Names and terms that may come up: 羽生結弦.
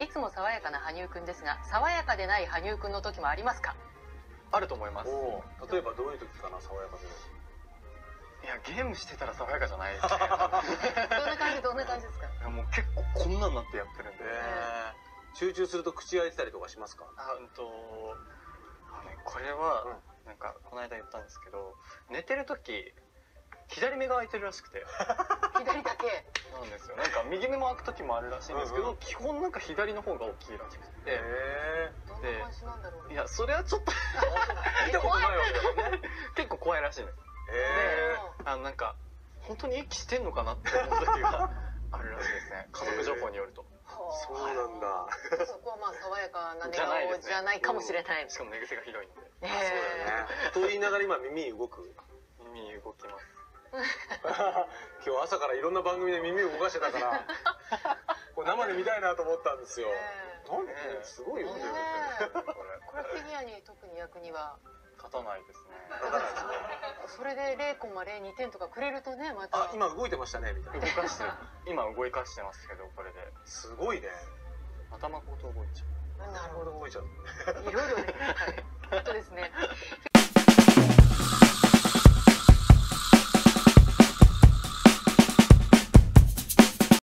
いつも爽やかな羽生くんですが、爽やかでない羽生くんの時もありますか？あると思います。例えばどういう時かな、爽やかで。いや、ゲームしてたら爽やかじゃないですね。どんな感じですか？いや、もう結構こんなんなってやってるんで。集中すると口開いてたりとかしますか？これはなんかこの間言ったんですけど、寝てる時左目が開いてるらしくて。左だけなんですよ。なんか右目も開く時もあるらしいんですけど、基本なんか左の方が大きいらしくて。どんな感じなんだろう。いや、それはちょっと見たことないわけだよね。結構怖いらしいんです。で、なんか本当に息してんのかなって思う時があるらしいですね。家族情報によると。そうなんだ。そこはまあ爽やかな寝顔じゃないかもしれない。しかも寝癖がひどいんで。そうだね。と言いながら今耳動く。耳動きます。今日朝からいろんな番組で耳を動かしてたからこれ生で見たいなと思ったんですよ。何すごいよね。これフィギュアに特に役には立たないですね。それで 0.02 点とかくれるとね、また今動いてましたねみたいな。動かしてる。今動かしてますけど、これですごいね。頭ごと動いちゃう。なるほど、動いちゃう。いろいろね。本当ですね。